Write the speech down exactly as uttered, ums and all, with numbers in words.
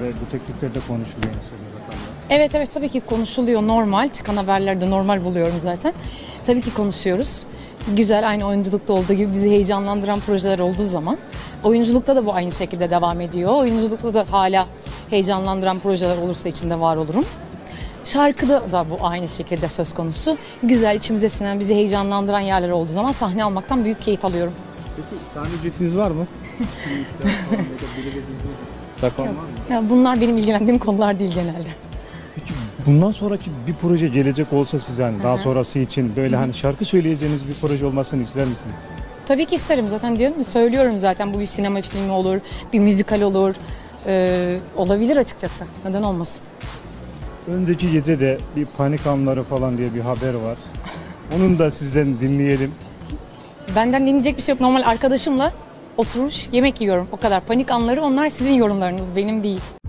Bu teklifleri de konuşuluyor mesela. Evet evet tabii ki konuşuluyor, normal. Çıkan haberlerde normal buluyorum zaten. Tabii ki konuşuyoruz. Güzel, aynı oyunculukta olduğu gibi bizi heyecanlandıran projeler olduğu zaman. Oyunculukta da bu aynı şekilde devam ediyor. Oyunculukta da hala heyecanlandıran projeler olursa içinde var olurum. Şarkıda da bu aynı şekilde söz konusu. Güzel, içimize sinen, bizi heyecanlandıran yerler olduğu zaman sahne almaktan büyük keyif alıyorum. Peki sahne ücretiniz var mı? Ya bunlar benim ilgilendiğim konular değil genelde. Peki bundan sonraki bir proje gelecek olsa size, hani daha sonrası için böyle, hani şarkı söyleyeceğiniz bir proje olmasını ister misiniz? Tabii ki isterim, zaten diyorum ya, söylüyorum zaten, bu bir sinema filmi olur, bir müzikal olur, ee, olabilir açıkçası, neden olmasın? Önceki gece de bir panik anları falan diye bir haber var, onun da sizden dinleyelim. Benden dinleyecek bir şey yok, normal arkadaşımla oturmuş yemek yiyorum, o kadar. Panik anları onlar, sizin yorumlarınız, benim değil.